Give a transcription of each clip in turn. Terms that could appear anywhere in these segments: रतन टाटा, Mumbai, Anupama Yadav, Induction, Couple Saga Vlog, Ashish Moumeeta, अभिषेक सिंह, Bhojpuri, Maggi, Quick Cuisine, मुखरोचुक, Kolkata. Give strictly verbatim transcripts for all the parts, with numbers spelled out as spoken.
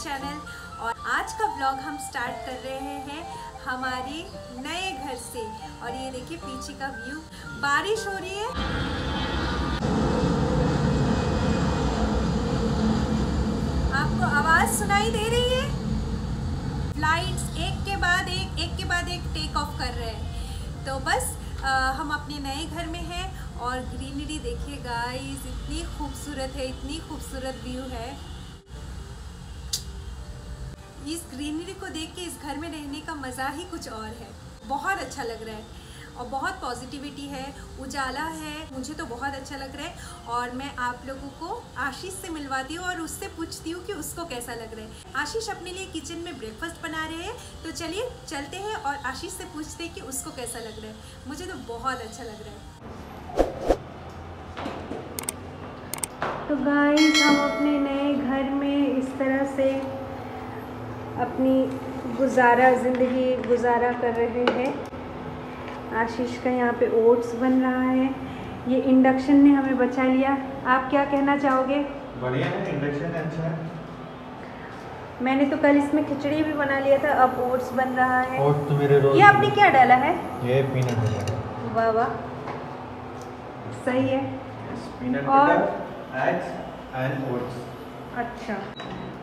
Channel. और आज का ब्लॉग हम स्टार्ट कर रहे हैं हमारे नए घर से। और ये देखिए पीछे का व्यू, बारिश हो रही है, आपको आवाज़ सुनाई दे रही है। फ्लाइट्स एक के बाद एक एक के बाद एक टेक ऑफ कर रहे हैं। तो बस आ, हम अपने नए घर में हैं और ग्रीनरी देखिए गाइस, इतनी खूबसूरत है, इतनी खूबसूरत व्यू है। इस ग्रीनरी को देख के इस घर में रहने का मज़ा ही कुछ और है, बहुत अच्छा लग रहा है और बहुत पॉजिटिविटी है, उजाला है, मुझे तो बहुत अच्छा लग रहा है। और मैं आप लोगों को आशीष से मिलवाती हूँ और उससे पूछती हूँ कि उसको कैसा लग रहा है। आशीष अपने लिए किचन में ब्रेकफास्ट बना रहे हैं, तो चलिए चलते हैं और आशीष से पूछते हैं कि उसको कैसा लग रहा है। मुझे तो बहुत अच्छा लग रहा है। तो गाइस हम अपने नए घर में इस तरह से अपनी गुजारा ज़िंदगी गुजारा कर रहे हैं। आशीष का यहाँ पे ओट्स बन रहा है, ये इंडक्शन ने हमें बचा लिया। आप क्या कहना चाहोगे? बढ़िया है, इंडक्शन अच्छा है। मैंने तो कल इसमें खिचड़ी भी बना लिया था, अब ओट्स बन रहा है। ओट्स तो मेरे रोज। ये आपने क्या डाला है? ये पीनट डाला है। वाह वाह, सही है। yes, peanut और eggs and oats. अच्छा,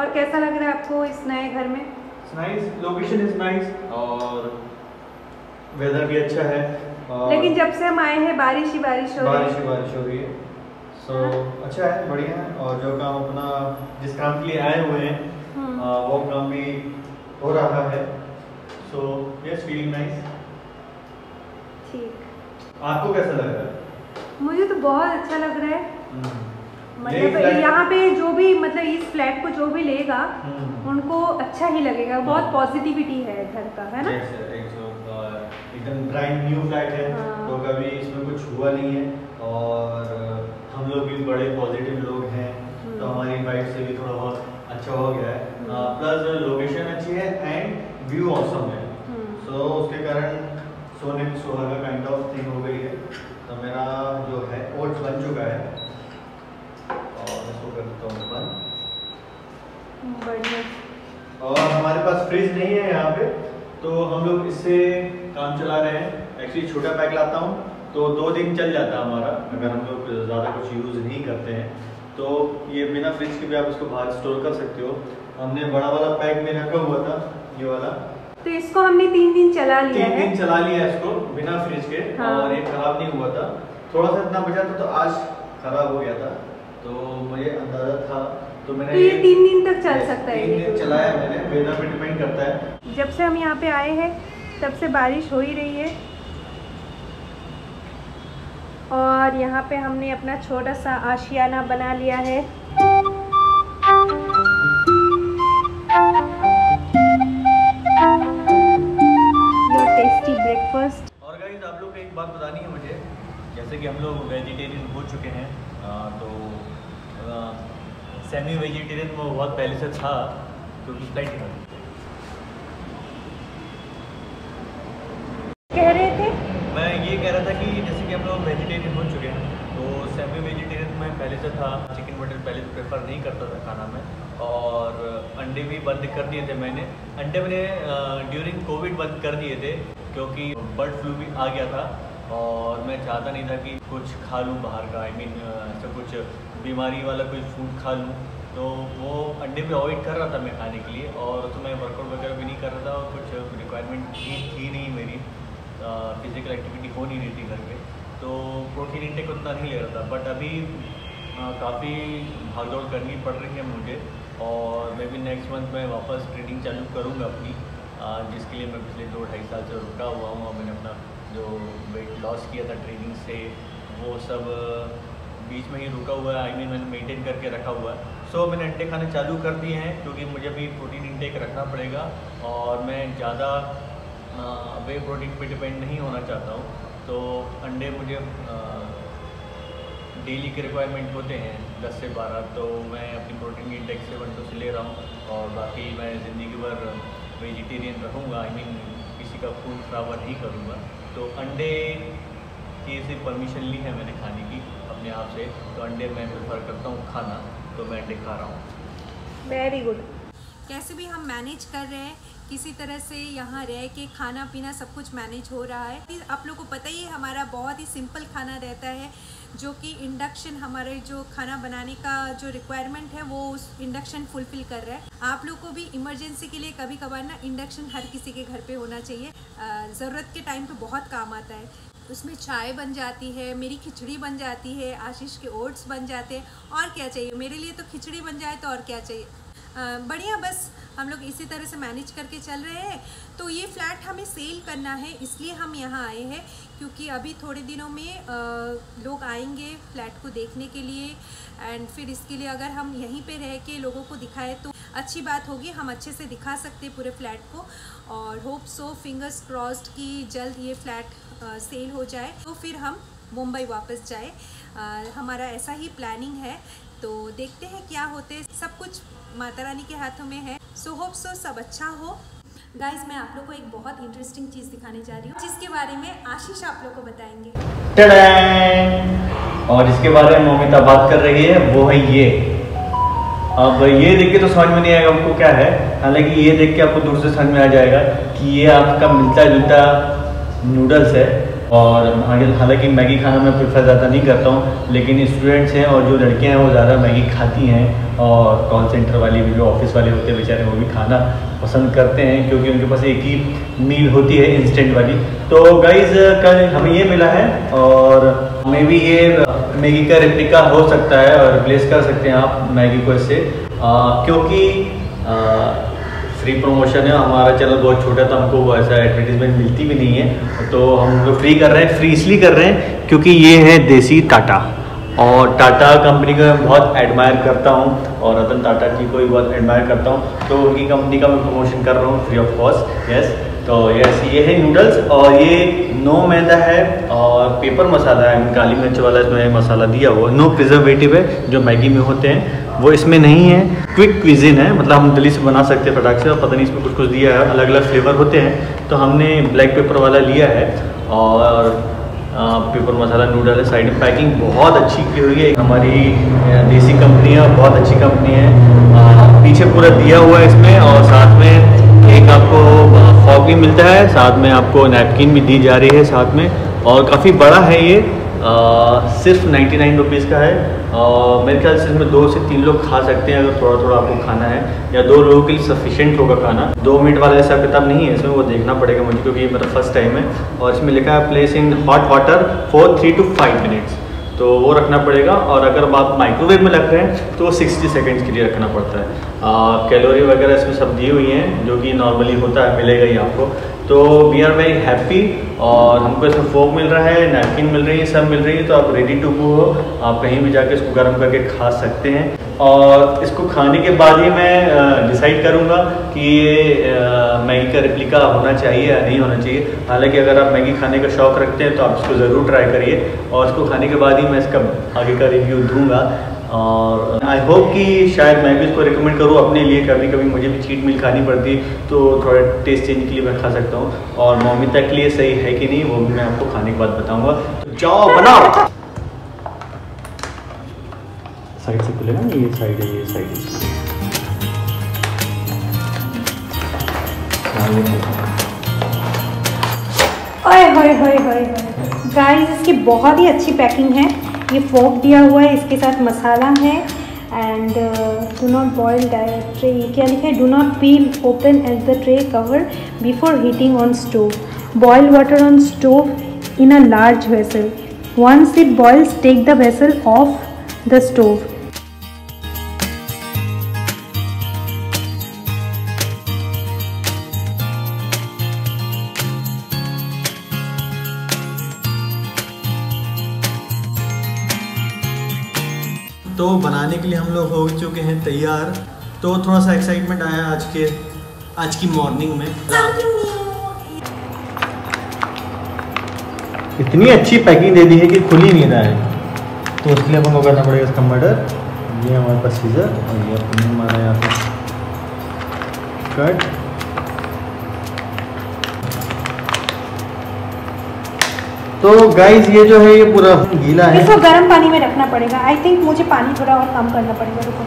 और कैसा लग रहा है आपको इस नए घर में? नाइस, लोकेशन इज नाइस और वेदर भी अच्छा है। और लेकिन जब से हम आए हैं बारिश ही बारिश हो रही है, बारिश ही बारिश हो रही है। सो अच्छा है, बढ़िया है। और जो काम अपना जिस काम के लिए आए हुए हैं वो काम भी हो रहा है। So yes, feeling nice. ठीक, आपको कैसा लग रहा है? मुझे तो बहुत अच्छा लग रहा है। मतलब यहाँ पे जो भी, मतलब इस फ्लैट को जो भी लेगा उनको अच्छा ही लगेगा। बहुत पॉजिटिविटी है घर का, है ना? एकदम ब्रांड न्यू फ्लैट है, तो कभी इसमें कुछ हुआ नहीं है। और हम लोग भी बड़े पॉजिटिव लोग हैं, तो हमारी वाइफ से भी थोड़ा बहुत अच्छा हो गया है। प्लस लोकेशन अच्छी है एंड व्यू ऑसम है, सो उसके कारण सोने में सुहागा काइंड ऑफ थिंग हो गई है। तो मेरा जो है ओट्स बन चुका है, और हमारे पास फ्रिज नहीं है यहाँ पे, तो हम लोग इससे काम चला रहे हैं। एक्चुअली छोटा पैक लाता हूँ तो दो दिन चल जाता है हमारा, अगर हम लोग ज़्यादा कुछ यूज़ नहीं करते हैं। तो ये बिना फ्रिज के भी आप इसको बाहर स्टोर कर सकते हो। हमने बड़ा वाला पैक में रखा हुआ था, ये वाला, तो इसको हमने तीन दिन चला लिया है। तीन दिन चला लिया इसको बिना फ्रिज के। हाँ। और ये खराब नहीं हुआ था, थोड़ा सा इतना बचा था, तो आज खराब हो गया था। तो मुझे अंदाजा था, तो मैंने तो ये तीन दिन तक चल सकता है। तीन दिन चलाया मैंने, वेदर पे डिपेंड करता है। जब से हम यहाँ पे आए हैं तब से बारिश हो ही रही है। और यहाँ पे हमने अपना छोटा सा आशियाना बना लिया है। Your tasty breakfast. और गाइस आप लोग को एक बात बतानी है मुझे, जैसे कि हम लोग वेजिटेरियन हो चुके हैं, तो सेमी वेजिटेरियन वो बहुत पहले से था, क्योंकि फ्लाइट कह रहे थे। मैं ये कह रहा था कि जैसे कि हम लोग वेजिटेरियन हो चुके हैं, तो सेमी वेजिटेरियन में पहले से था। चिकन मटन पहले से प्रेफर नहीं करता था खाना में, और अंडे भी बंद कर दिए थे मैंने। अंडे मैंने ड्यूरिंग कोविड बंद कर दिए थे, क्योंकि बर्ड फ्लू भी आ गया था और मैं चाहता नहीं था कि कुछ खा लूँ बाहर का, आई मीन ऐसा कुछ बीमारी वाला कोई फूड खा लूँ। तो वो अंडे भी अवॉइड कर रहा था मैं खाने के लिए, और तो मैं वर्कआउट वगैरह भी नहीं कर रहा था, और कुछ रिक्वायरमेंट थी थी नहीं मेरी, फिज़िकल एक्टिविटी हो नहीं रही थी घर पे, तो प्रोटीन इंटेक उतना नहीं ले रहा था। बट अभी काफ़ी भागदौड़ करनी पड़ रही है मुझे, और मे बी नेक्स्ट मंथ मैं वापस ट्रेनिंग चालू करूँगा अपनी, जिसके लिए मैं पिछले दो ढाई साल से रुका हुआ हूँ। और मैंने अपना जो वेट लॉस किया था ट्रेनिंग से, वो सब बीच में ही रुका हुआ है, आई मीन मैंने मेंटेन करके रखा हुआ है। सो so, मैंने अंडे खाने चालू कर दिए हैं, क्योंकि मुझे भी प्रोटीन इंटेक रखना पड़ेगा, और मैं ज़्यादा वे प्रोटीन पे डिपेंड नहीं होना चाहता हूँ। तो अंडे मुझे डेली के रिक्वायरमेंट होते हैं दस से बारह, तो मैं अपनी प्रोटीन इंटेक से वन टू से ले रहा हूँ। और बाकी मैं ज़िंदगी भर वेजिटेरियन रहूँगा, आई मीन किसी का फूड खराब नहीं करूँगा। तो अंडे की से परमिशन ली है मैंने खाने की अपने आप से, तो अंडे मैं प्रेफर करता हूँ खाना, तो मैं अंडे खा रहा हूँ। Very good. कैसे भी हम मैनेज कर रहे हैं, किसी तरह से यहाँ रह के खाना पीना सब कुछ मैनेज हो रहा है। आप लोगों को पता ही है हमारा बहुत ही सिंपल खाना रहता है, जो कि इंडक्शन हमारे जो खाना बनाने का जो रिक्वायरमेंट है वो उस इंडक्शन फुलफिल कर रहा है। आप लोग को भी इमरजेंसी के लिए कभी कभार ना इंडक्शन हर किसी के घर पे होना चाहिए, ज़रूरत के टाइम पे बहुत काम आता है। उसमें चाय बन जाती है, मेरी खिचड़ी बन जाती है, आशीष के ओट्स बन जाते हैं, और क्या चाहिए मेरे लिए, तो खिचड़ी बन जाए तो और क्या चाहिए। बढ़िया, बस हम लोग इसी तरह से मैनेज करके चल रहे हैं। तो ये फ्लैट हमें सेल करना है, इसलिए हम यहाँ आए हैं, क्योंकि अभी थोड़े दिनों में आ, लोग आएंगे फ्लैट को देखने के लिए, एंड फिर इसके लिए अगर हम यहीं पे रह के लोगों को दिखाएं तो अच्छी बात होगी। हम अच्छे से दिखा सकते पूरे फ्लैट को, और होप सो फिंगर्स क्रॉस्ड कि जल्द ये फ्लैट आ, सेल हो जाए तो फिर हम मुंबई वापस जाए। आ, हमारा ऐसा ही प्लानिंग है, तो देखते हैं क्या होते हैं। सब कुछ माता रानी के हाथों में है, सो होप सो सब अच्छा हो। गाइस, मैं आप लोगों को एक बहुत इंटरेस्टिंग चीज़ दिखाने जा रही हूँ, जिसके बारे में आशीष आप लोगों को बताएंगे और इसके बारे में मौमिता बात कर रही है, वो है ये। अब ये देख के तो समझ में नहीं आएगा आपको क्या है, हालांकि ये देख के आपको दूर से समझ में आ जाएगा कि ये आपका मिलता जुलता नूडल्स है। और हालांकि मैगी खाना मैं प्रेफर ज़्यादा नहीं करता हूँ, लेकिन स्टूडेंट्स हैं और जो लड़कियाँ हैं वो ज़्यादा मैगी खाती हैं, और कॉल सेंटर वाले भी, जो ऑफिस वाले होते हैं बेचारे, वो भी खाना पसंद करते हैं, क्योंकि उनके पास एक ही मील होती है इंस्टेंट वाली। तो गाइज़, कल हमें ये मिला है और हमें भी ये मैगी का रेप्लिका हो सकता है, और रिप्लेस कर सकते हैं आप मैगी को इससे, क्योंकि फ्री प्रमोशन है। हमारा चैनल बहुत छोटा था, हमको वो ऐसा एडवर्टीजमेंट मिलती भी नहीं है, तो हम लोग फ्री कर रहे हैं। फ्री इसलिए कर रहे हैं क्योंकि ये है देसी टाटा, और टाटा कंपनी को मैं बहुत एडमायर करता हूँ, और रतन टाटा की को भी बहुत एडमायर करता हूँ, तो उनकी कंपनी का मैं प्रमोशन कर रहा हूँ फ्री ऑफ कॉस्ट। यस, तो यस, ये है नूडल्स, और ये नो मैदा है और पेपर मसाला है, काली मिर्च वाला इसमें मसाला दिया हुआ, नो प्रिजर्वेटिव है जो मैगी में होते हैं, वो इसमें नहीं है। क्विक क्विजिन है, मतलब हम जल्दी से बना सकते हैं फटाक से, और पता नहीं इसमें कुछ कुछ दिया है, अलग अलग फ्लेवर होते हैं। तो हमने ब्लैक पेपर वाला लिया है, और पेपर मसाला नूडल है। साइड में पैकिंग बहुत अच्छी की हुई है, हमारी देसी कंपनी है, बहुत अच्छी कंपनी है। पीछे पूरा दिया हुआ है इसमें, और साथ में एक आपको फॉग भी मिलता है, साथ में आपको नैपकिन भी दी जा रही है साथ में, और काफ़ी बड़ा है ये। आ, सिर्फ नाइन्टी नाइन रुपीज़ का है, और मेरे ख्याल से इसमें दो से तीन लोग खा सकते हैं, अगर थोड़ा थोड़ा आपको खाना है, या दो लोगों के लिए सफिशेंट होगा खाना। दो मिनट वाला हिसाब किताब नहीं है इसमें, वो देखना पड़ेगा मुझे, क्योंकि ये मेरा फर्स्ट टाइम है। और इसमें लिखा है place in hot water for three to five minutes, तो वो रखना पड़ेगा। और अगर आप माइक्रोवेव में रख रहे हैं तो वो सिक्सटी सेकेंड्स के लिए रखना पड़ता है। कैलोरी वगैरह इसमें सब दी हुई हैं, जो कि नॉर्मली होता है, मिलेगा ही आपको। तो वी आर वेरी हैप्पी, और हमको इसमें फोक मिल रहा है, नैपकिन मिल रही है, सब मिल रही है। तो आप रेडी टू गो हो, आप कहीं भी जाके इसको गर्म करके खा सकते हैं। और इसको खाने के बाद ही मैं डिसाइड करूँगा कि ये मैगी का रेप्लिका होना चाहिए या नहीं होना चाहिए। हालांकि अगर आप मैगी खाने का शौक़ रखते हैं तो आप इसको ज़रूर ट्राई करिए, और इसको खाने के बाद ही मैं इसका आगे का रिव्यू दूँगा। और आई होप कि शायद मैं भी इसको रिकमेंड करूँ अपने लिए, कभी कभी मुझे भी चीट मील खानी पड़ती तो थोड़ा टेस्ट चेंज के लिए मैं खा सकता हूँ। और मौमिता के लिए सही है कि नहीं, वो भी मैं आपको खाने के बाद बताऊँगा। तो जाओ बनाओ, साइड से खुलेगा ना, ये साइड है, ये साइड है। गाइस, इसकी बहुत ही अच्छी पैकिंग है, ये फोक दिया हुआ है, इसके साथ मसाला है, and do not boil direct tray, ये क्या लिखा है, do not peel open as the tray cover before heating on stove, boil water on stove in a large vessel, once it boils take the vessel off the stove. तो बनाने के लिए हम लोग हो चुके हैं तैयार, तो थोड़ा सा एक्साइटमेंट आया आज के आज की मॉर्निंग में। इतनी अच्छी पैकिंग दे दी है कि खुल ही नहीं रहा है, तो उसके लिए हमको करना पड़ेगा इसका मर्डर। ये हमारे पास सीजर, और ये हमारा यहाँ पे कट, तो गाइस ये जो है ये पूरा गीला है, इसको गर्म पानी में रखना पड़ेगा। आई थिंक मुझे पानी थोड़ा और कम करना पड़ेगा, रुको।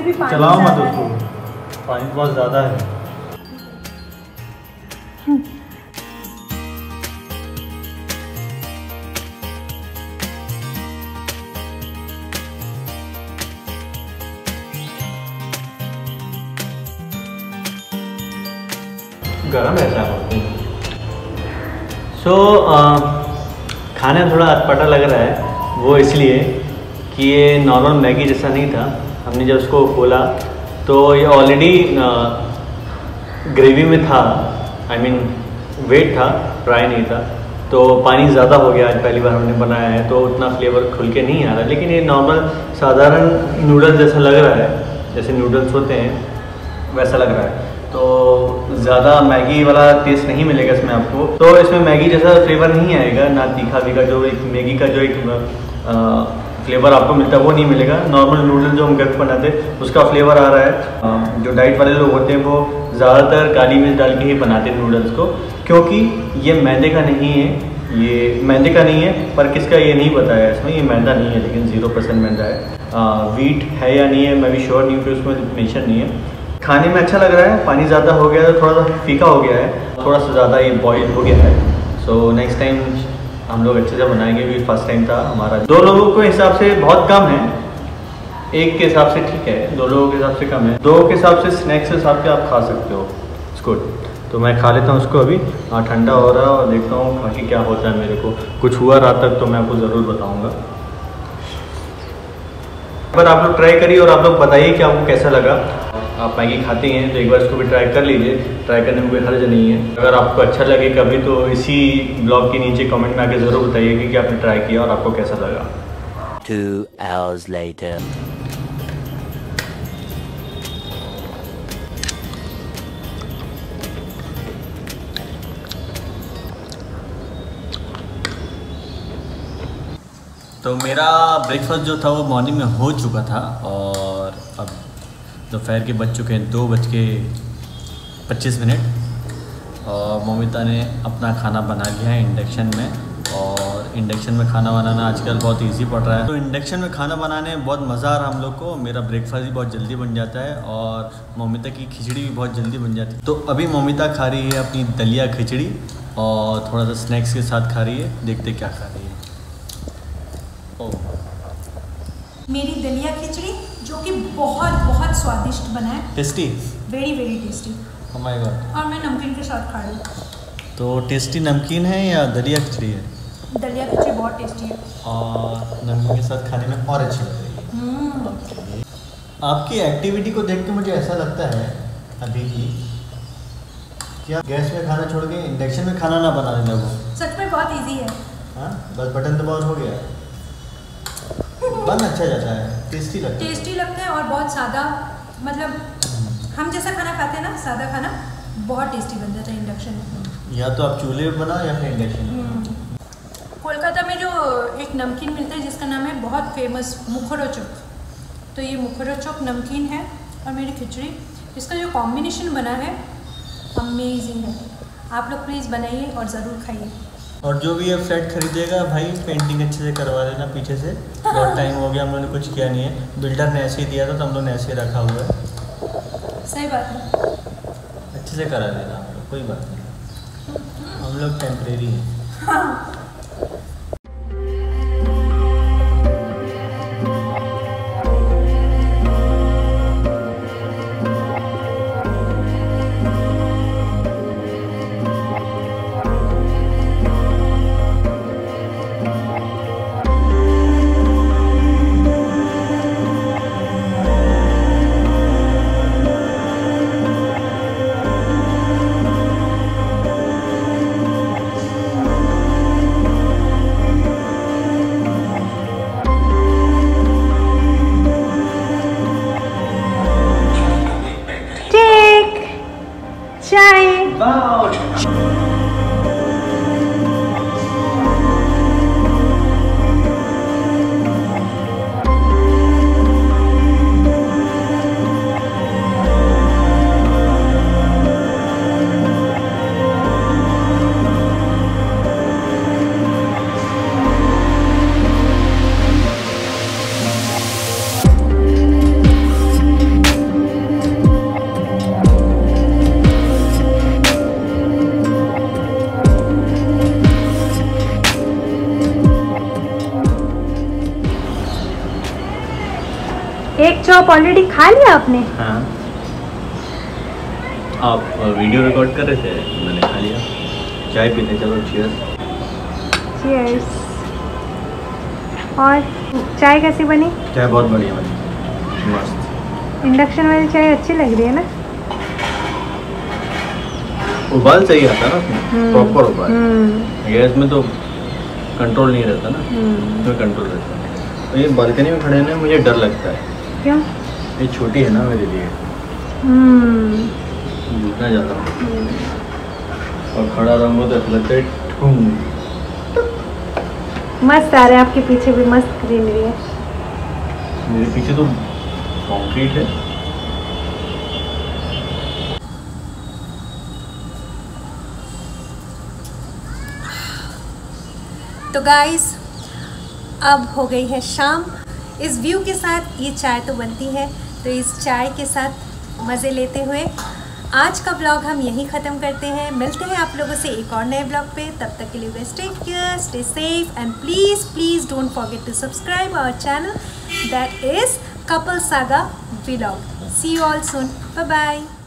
में भी पानी चलाओ मत उसको, पानी बहुत ज्यादा है। गरम है साहब। सो खाने थोड़ा अटपटा लग रहा है, वो इसलिए कि ये नॉर्मल मैगी जैसा नहीं था। हमने जब उसको खोला तो ये ऑलरेडी ग्रेवी में था, आई मीन वेट था, ड्राई नहीं था। तो पानी ज़्यादा हो गया, आज पहली बार हमने बनाया है तो उतना फ्लेवर खुल के नहीं आ रहा। लेकिन ये नॉर्मल साधारण नूडल्स जैसा लग रहा है, जैसे नूडल्स होते हैं वैसा लग रहा है। तो ज़्यादा मैगी वाला टेस्ट नहीं मिलेगा इसमें आपको, तो इसमें मैगी जैसा फ्लेवर नहीं आएगा, ना तीखा वीखा जो एक मैगी का जो एक आ, फ्लेवर आपको मिलता है वो नहीं मिलेगा। नॉर्मल नूडल जो हम घर पर बनाते हैं उसका फ्लेवर आ रहा है। आ, जो डाइट वाले लोग होते हैं वो ज़्यादातर काली मिर्च डाल के ही बनाते हैं नूडल्स को, क्योंकि ये मैदे का नहीं है। ये मैदे का नहीं है पर किसका ये नहीं बताया इसमें, ये मैदा नहीं है लेकिन ज़ीरो परसेंट मैदा है। वीट है या नहीं है मैं भी श्योर नहीं हूँ, उसमें मेंशन नहीं है। खाने में अच्छा लग रहा है, पानी ज़्यादा हो गया है तो थोड़ा सा फीका हो गया है, थोड़ा सा ज़्यादा ये बॉयल हो गया है। सो नेक्स्ट टाइम हम लोग अच्छे से बनाएंगे भी। फर्स्ट टाइम था हमारा, दो लोगों के हिसाब से बहुत कम है, एक के हिसाब से ठीक है, दो लोगों के हिसाब से कम है। दो के हिसाब से स्नैक्स के हिसाब से आप खा सकते हो इसको। तो मैं खा लेता हूँ उसको, अभी ठंडा हो रहा है और देखता हूँ बाकी क्या होता है। मेरे को कुछ हुआ रात तक तो मैं आपको ज़रूर बताऊँगा। पर आप लोग ट्राई करिए और आप लोग बताइए कि आपको कैसा लगा। आप मैगी खाते हैं तो एक बार इसको भी ट्राई कर लीजिए, ट्राई करने में कोई हर्ज नहीं है। अगर आपको अच्छा लगे कभी तो इसी ब्लॉग के नीचे कमेंट में आके ज़रूर बताइएगा कि आपने ट्राई किया और आपको कैसा लगा। Two hours later. तो मेरा ब्रेकफास्ट जो था वो मॉर्निंग में हो चुका था और अब दोपहर के बज चुके हैं दो बज के पच्चीस मिनट और मौमिता ने अपना खाना बना लिया है इंडक्शन में। और इंडक्शन में खाना बनाना आजकल बहुत इजी पड़ रहा है, तो इंडक्शन में खाना बनाने में बहुत मज़ा आ रहा है हम लोग को। मेरा ब्रेकफास्ट भी बहुत जल्दी बन जाता है और मौमिता की खिचड़ी भी बहुत जल्दी बन जाती है। तो अभी मौमिता खा रही है अपनी दलिया खिचड़ी और थोड़ा सा स्नैक्स के साथ खा रही है, देखते क्या खा रही है। मेरी दलिया खिचड़ी जो कि बहुत बहुत स्वादिष्ट बना है, tasty, very very tasty. Oh my God. और मैं नमकीन के साथ खा रही हूँ। तो टेस्टी नमकीन है या दलिया खिचड़ी है? दलिया खिचड़ी बहुत टेस्टी है और नमकीन के साथ खाने में और अच्छी लग रही है। आपकी एक्टिविटी को देख के मुझे ऐसा लगता है अभी की क्या गैस में खाना छोड़ के इंडक्शन में खाना ना बनाने लगो। सच में बहुत ईजी है। हाँ, बस बटन दबाओ हो गया, बन अच्छा जाता है, टेस्टी लगता है, टेस्टी लगता है और बहुत सादा, मतलब हम जैसा खाना खाते हैं ना सादा खाना, बहुत टेस्टी बन जाता है इंडक्शन में। या तो आप चूल्हे पे बनाओ या फिर इंडक्शन में। कोलकाता में जो एक नमकीन मिलता है जिसका नाम है बहुत फेमस मुखरोचुक, तो ये मुखरोचुक नमकीन है और मेरी खिचड़ी, इसका जो कॉम्बिनेशन बना है अमेजिंग है। आप लोग प्लीज़ बनाइए और ज़रूर खाइए। और जो भी ये फ्लैट खरीदेगा भाई पेंटिंग अच्छे से करवा देना पीछे से, बहुत टाइम हो गया हम लोगों ने कुछ किया नहीं है। बिल्डर ने ऐसे ही दिया था तो हम लोग ने ऐसे रखा हुआ है। सही बात है, अच्छे से करा देना हम लोग, कोई बात नहीं, हम लोग टेम्परेरी हैं। हाँ। चॉप ऑलरेडी खा लिया आपने? हाँ। आप वीडियो रिकॉर्ड कर रहे थे, मैंने खा लिया। चाय पीते चलो, चीयर्स। चीयर्स। और चाय कैसी बनी? चाय बहुत बढ़िया बनी, मस्त। इंडक्शन वाली चाय अच्छी लग रही है ना? उबाल सही आता ना उसमें, प्रॉपर उबाल। गैस में तो कंट्रोल नहीं रहता ना, इसमें कंट्रोल रहता है। तो ये बालकनी में खड़े हैं ना, मुझे डर लगता है। क्यों? ये छोटी है ना मेरे लिए। हम्म। घुटना ज़्यादा। और खड़ा रहूँगा तो ऐसा लगता है ठुम। मस्त आ रहा है, आपके पीछे भी मस्त ग्रीनरी है। मेरे पीछे तो कंक्रीट है। तो गाइस अब हो गई है शाम। इस व्यू के साथ ये चाय तो बनती है, तो इस चाय के साथ मज़े लेते हुए आज का ब्लॉग हम यहीं ख़त्म करते हैं। मिलते हैं आप लोगों से एक और नए ब्लॉग पे। तब तक के लिए stay care, stay safe and please please don't forget to subscribe our channel that is couple saga vlog. See you all soon, bye bye.